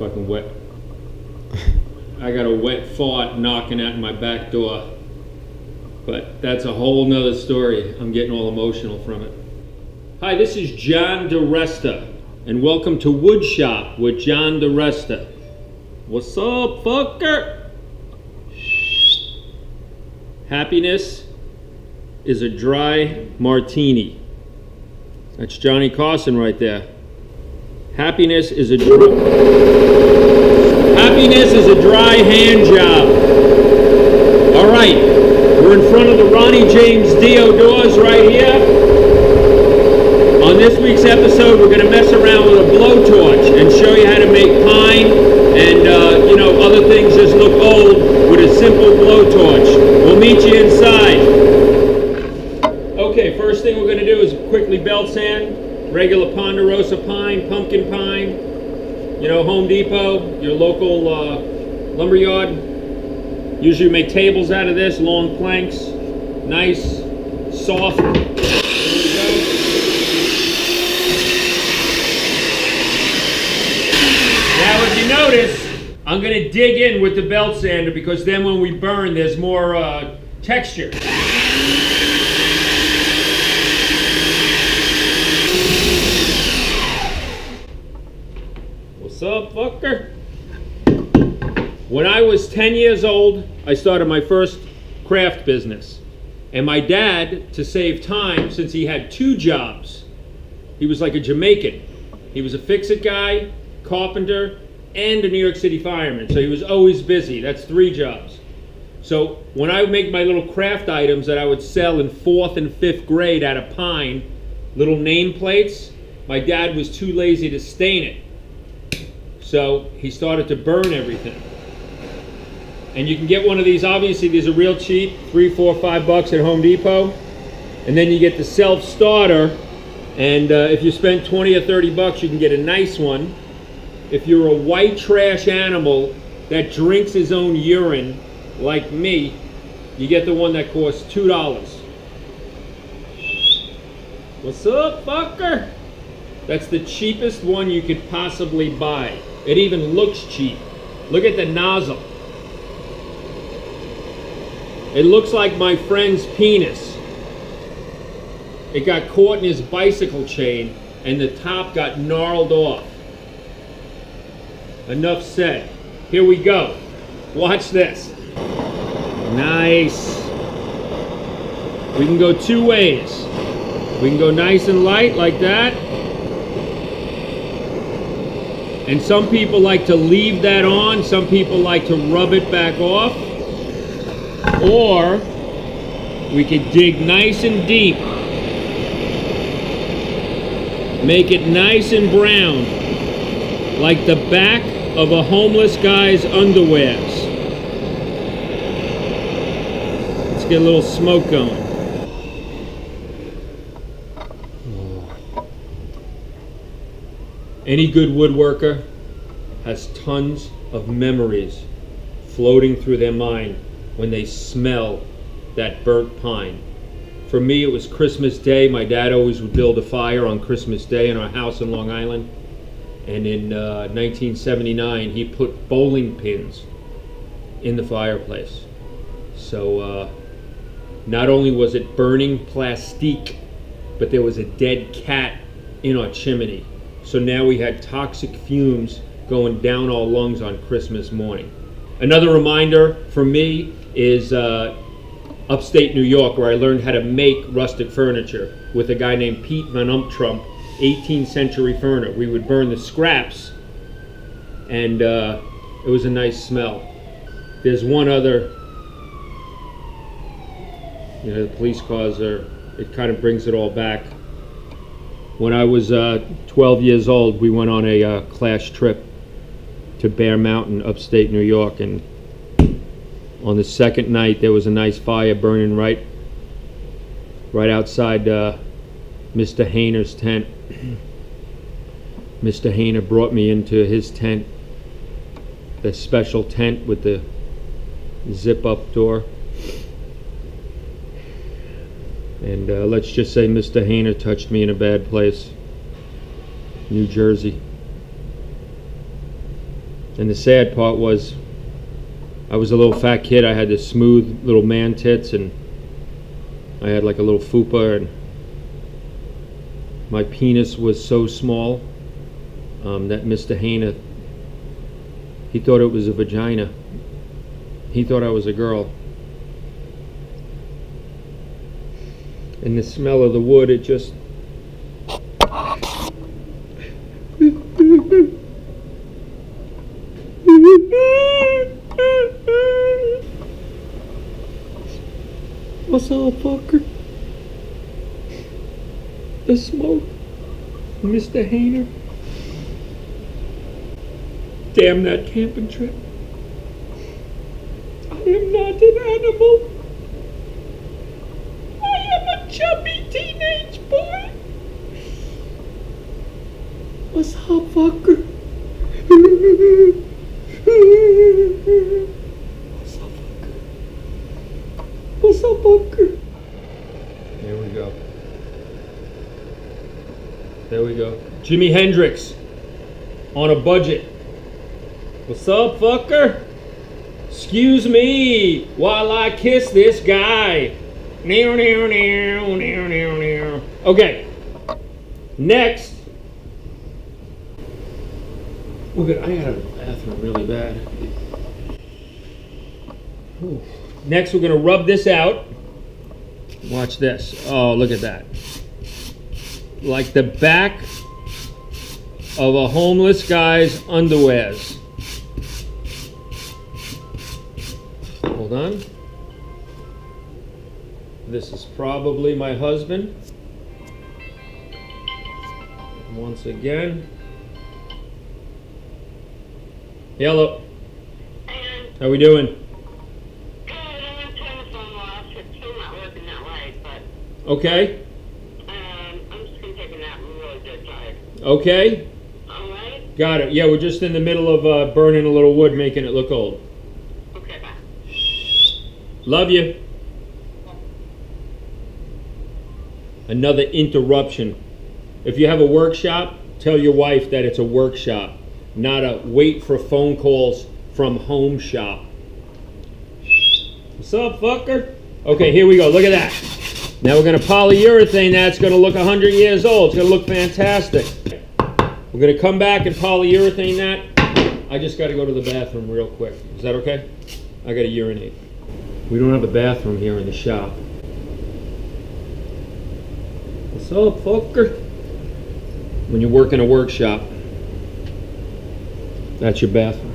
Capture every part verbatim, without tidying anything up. fucking wet. I got a wet fart knocking at my back door. But that's a whole nother story. I'm getting all emotional from it. Hi, this is John DiResta, and welcome to Woodshop with John DiResta. What's up, fucker? Happiness is a dry martini. That's Johnny Carson right there. Happiness is a dry... Happiness is a dry hand job. All right. We're in front of the Ronnie James Dio doors right here. On this week's episode, we're going to mess around with a blowtorch and show you how to make pine and, uh, you know, other things just look old with a simple blowtorch. We'll meet you inside. Okay, first thing we're going to do is quickly belt sand, regular Ponderosa pine, pumpkin pine, you know, Home Depot, your local uh, lumber yard. Usually make tables out of this, long planks, nice, soft. There we go. Now if you notice, I'm going to dig in with the belt sander because then when we burn there's more uh, texture. What's up, fucker? When I was ten years old, I started my first craft business. And my dad, to save time, since he had two jobs, he was like a Jamaican. He was a fix-it guy, carpenter, and a New York City fireman. So he was always busy. That's three jobs. So when I would make my little craft items that I would sell in fourth and fifth grade out of pine, little nameplates, my dad was too lazy to stain it. So he started to burn everything. And you can get one of these, obviously these are real cheap, three, four, five bucks at Home Depot. And then you get the self-starter, and uh, if you spend twenty or thirty bucks, you can get a nice one. If you're a white trash animal that drinks his own urine, like me, you get the one that costs two dollars. What's up, fucker? That's the cheapest one you could possibly buy. It even looks cheap. Look at the nozzle. It looks like my friend's penis. It got caught in his bicycle chain and the top got gnarled off. Enough said. Here we go. Watch this. Nice. We can go two ways. We can go nice and light like that. And some people like to leave that on. Some people like to rub it back off. Or we could dig nice and deep, make it nice and brown, like the back of a homeless guy's underwears. Let's get a little smoke going. Any good woodworker has tons of memories floating through their mind when they smell that burnt pine. For me, it was Christmas Day. My dad always would build a fire on Christmas Day in our house in Long Island. And in uh, nineteen seventy-nine, he put bowling pins in the fireplace. So uh, not only was it burning plastique, but there was a dead cat in our chimney. So now we had toxic fumes going down our lungs on Christmas morning. Another reminder for me is uh, upstate New York, where I learned how to make rustic furniture with a guy named Pete Van Umptrump, eighteenth century furniture. We would burn the scraps, and uh, it was a nice smell. There's one other, you know, the police cars are, it kind of brings it all back. When I was uh, twelve years old, we went on a uh, class trip to Bear Mountain, upstate New York, and on the second night there was a nice fire burning right right outside uh, Mister Hayner's tent. Mister Hayner brought me into his tent, the special tent with the zip-up door, and uh, let's just say Mister Hayner touched me in a bad place. New Jersey. And the sad part was, I was a little fat kid. I had this smooth little man tits, and I had like a little fupa, and my penis was so small um, that Mister Hayner, he thought it was a vagina. He thought I was a girl. And the smell of the wood, it just... What's up, fucker? The smoke, Mister Hayner. Damn that camping trip. I am not an animal. I am a chubby teenage boy. What's up, fucker? What's up, fucker? What's up, fucker? Here we go. There we go. Jimi Hendrix on a budget. What's up, fucker? Excuse me while I kiss this guy. Okay. Next. We're good. I gotta go to the bathroom really bad. Ooh. Next, we're gonna rub this out. Watch this. Oh, look at that. Like the back of a homeless guy's underwears. Hold on. This is probably my husband. Once again. Hello. How we doing? Good. I have telephone loss. It's still not working that way, but... Okay. Okay. All right. Got it. Yeah, we're just in the middle of uh, burning a little wood, making it look old. Okay, bye. Love you. Another interruption. If you have a workshop, tell your wife that it's a workshop, not a wait for phone calls from home shop. What's up, fucker? Okay, here we go. Look at that. Now we're going to polyurethane that's going to look one hundred years old. It's going to look fantastic. We're going to come back and polyurethane that. I just got to go to the bathroom real quick. Is that okay? I got to urinate. We don't have a bathroom here in the shop. What's up, fucker? When you work in a workshop, that's your bathroom.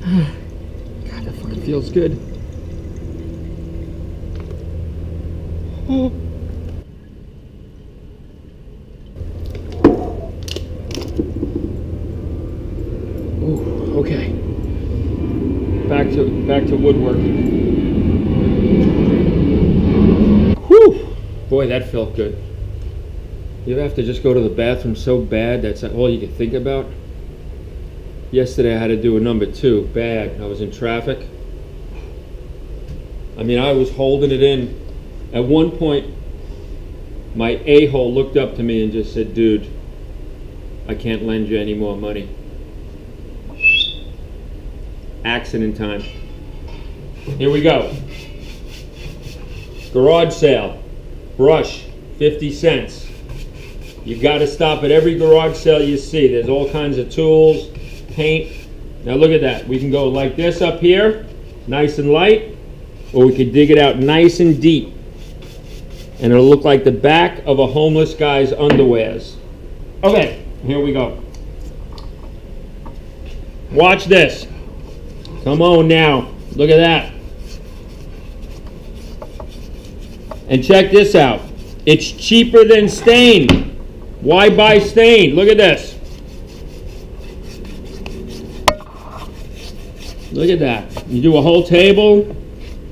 God, that fucking feels good. Oh. Ooh, okay. Back to back to woodworking. Whew! Boy, that felt good. You have to just go to the bathroom so bad that's all you can think about. Yesterday I had to do a number two, bad. I was in traffic. I mean, I was holding it in. At one point, my a-hole looked up to me and just said, dude, I can't lend you any more money. Accident time. Here we go. Garage sale. Brush, fifty cents. You gotta stop at every garage sale you see. There's all kinds of tools, paint. Now look at that. We can go like this up here, nice and light, or we could dig it out nice and deep. And it'll look like the back of a homeless guy's underwears. Okay, here we go. Watch this. Come on now. Look at that. And check this out. It's cheaper than stain. Why buy stain? Look at this. Look at that. You do a whole table,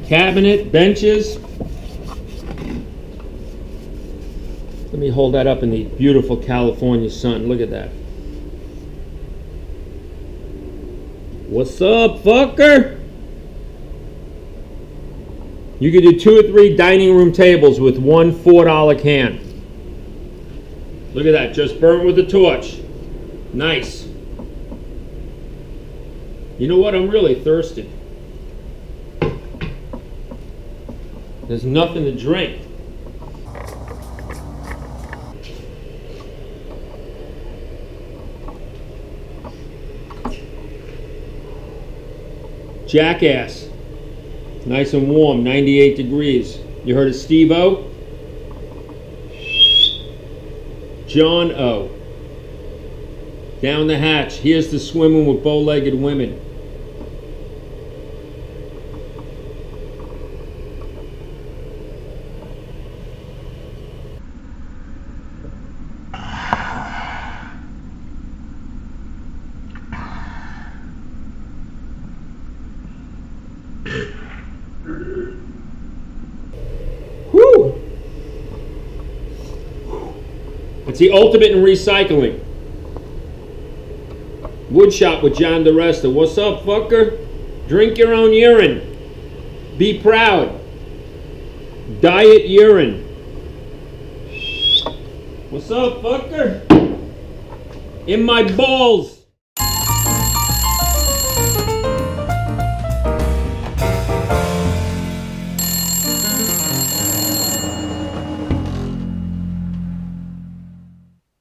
cabinet, benches. The Let me hold that up in the beautiful California sun. Look at that. What's up, fucker? You could do two or three dining room tables with one four dollar can. Look at that, just burnt with a torch. Nice. You know what? I'm really thirsty. There's nothing to drink. Jackass. Nice and warm, ninety-eight degrees. You heard of Steve O? John O. Down the hatch. Here's the swimming with bow-legged women. It's the ultimate in recycling. Woodshop with John DiResta. What's up, fucker? Drink your own urine. Be proud. Diet urine. What's up, fucker? In my balls.